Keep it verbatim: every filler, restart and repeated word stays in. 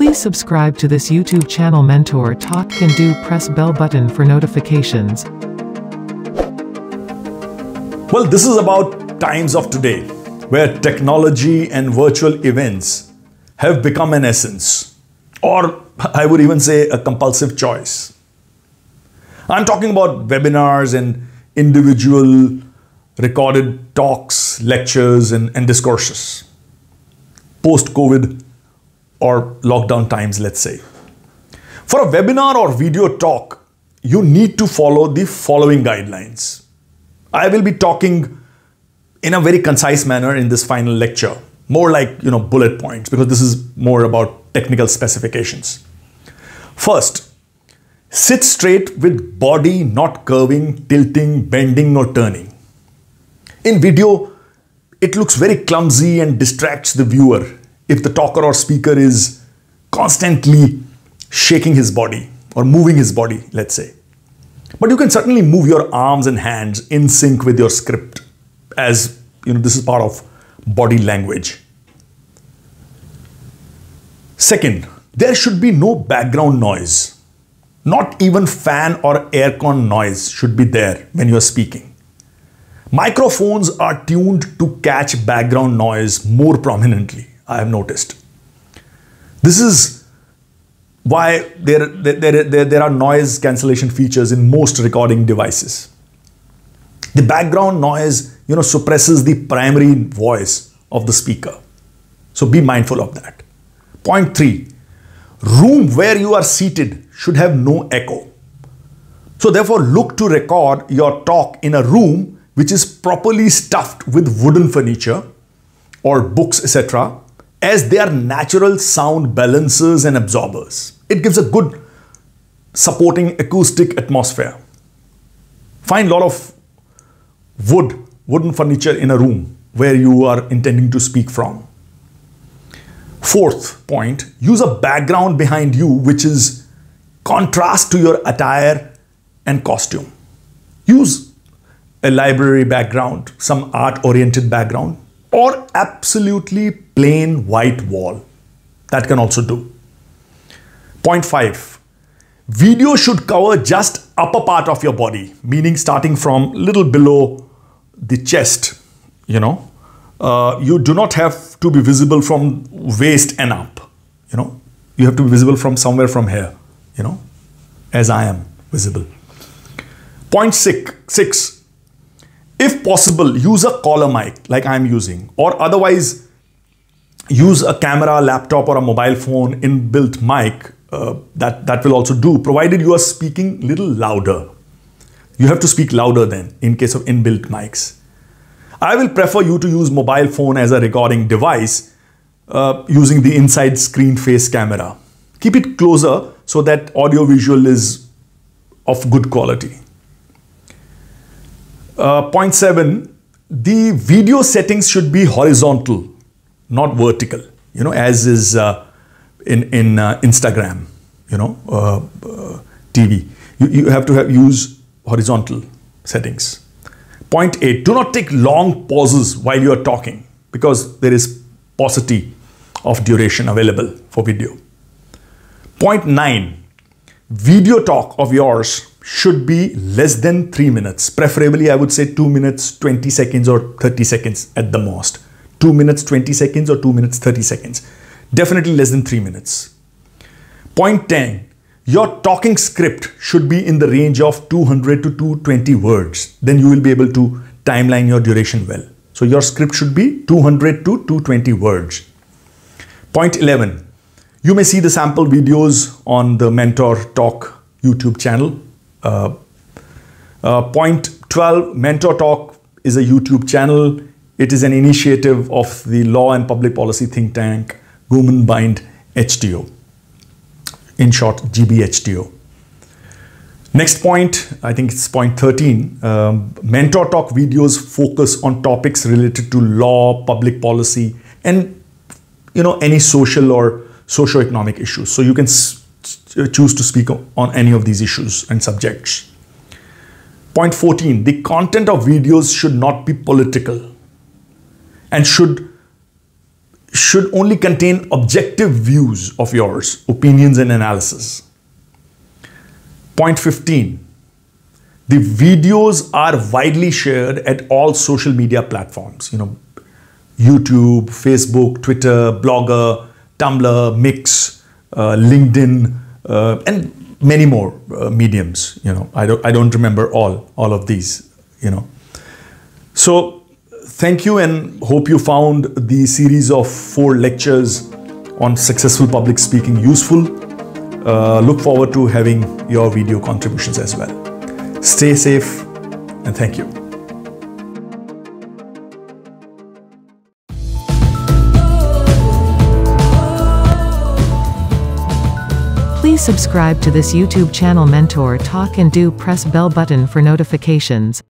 Please subscribe to this YouTube channel Mentor Talk Can Do. Press bell button for notifications. Well, this is about times of today, where technology and virtual events have become an essence, or I would even say a compulsive choice. I'm talking about webinars and individual recorded talks, lectures, and, and discourses. Post-COVID or lockdown times, let's say. For a webinar or video talk, you need to follow the following guidelines. I will be talking in a very concise manner in this final lecture, more like, you know, bullet points, because this is more about technical specifications. First, sit straight with body not curving, tilting, bending, or turning. In video, it looks very clumsy and distracts the viewer if the talker or speaker is constantly shaking his body or moving his body, let's say. But you can certainly move your arms and hands in sync with your script, as you know, this is part of body language. Second, there should be no background noise. Not even fan or aircon noise should be there when you are speaking. Microphones are tuned to catch background noise more prominently, I have noticed. This is why there, there, there, there are noise cancellation features in most recording devices. The background noise, you know, suppresses the primary voice of the speaker. So be mindful of that. Point three, room where you are seated should have no echo. So therefore, look to record your talk in a room which is properly stuffed with wooden furniture or books, et cetera, as they are natural sound balancers and absorbers. It gives a good supporting acoustic atmosphere. Find a lot of wood, wooden furniture in a room where you are intending to speak from. Fourth point, use a background behind you which is contrast to your attire and costume. Use a library background, some art-oriented background, or absolutely plain white wall. That can also do. Point five, video should cover just upper part of your body, meaning starting from little below the chest, you know. Uh, you do not have to be visible from waist and up, you know. You have to be visible from somewhere from here, you know, as I am visible. Point six, six. If possible, use a collar mic like I'm using, or otherwise use a camera, laptop, or a mobile phone inbuilt mic. Uh, that, that will also do, provided you are speaking a little louder. You have to speak louder then in case of inbuilt mics. I will prefer you to use mobile phone as a recording device uh, using the inside screen face camera. Keep it closer so that audio visual is of good quality. Uh, point seven, the video settings should be horizontal, not vertical, you know, as is uh, in, in uh, Instagram, you know, uh, uh, T V. You, you have to have, use horizontal settings. Point eight, do not take long pauses while you are talking, because there is paucity of duration available for video. Point nine, video talk of yours should be less than three minutes. Preferably, I would say two minutes, twenty seconds or thirty seconds at the most. two minutes, twenty seconds or two minutes, thirty seconds. Definitely less than three minutes. Point ten, your talking script should be in the range of two hundred to two hundred twenty words. Then you will be able to timeline your duration well. So your script should be two hundred to two hundred twenty words. Point eleven, you may see the sample videos on the Mentor Talk YouTube channel. Uh, uh, point twelve, Mentor Talk is a YouTube channel. It is an initiative of the law and public policy think tank, Gumenbind H T O, in short, G B H T O. Next point, I think it's point thirteen, um, Mentor Talk videos focus on topics related to law, public policy, and, you know, any social or socio-economic issues. So you can choose to speak on any of these issues and subjects. Point fourteen, the content of videos should not be political and should should only contain objective views of yours, opinions and analysis. Point fifteen. The videos are widely shared at all social media platforms. You know, YouTube, Facebook, Twitter, Blogger, Tumblr, Mix, uh, LinkedIn, uh, and many more uh, mediums. You know, I don't, I don't remember all, all of these, you know. So, thank you, and hope you found the series of four lectures on successful public speaking useful. Uh, look forward to having your video contributions as well. Stay safe, and thank you. Please subscribe to this YouTube channel Mentor Talk and Do. Press bell button for notifications.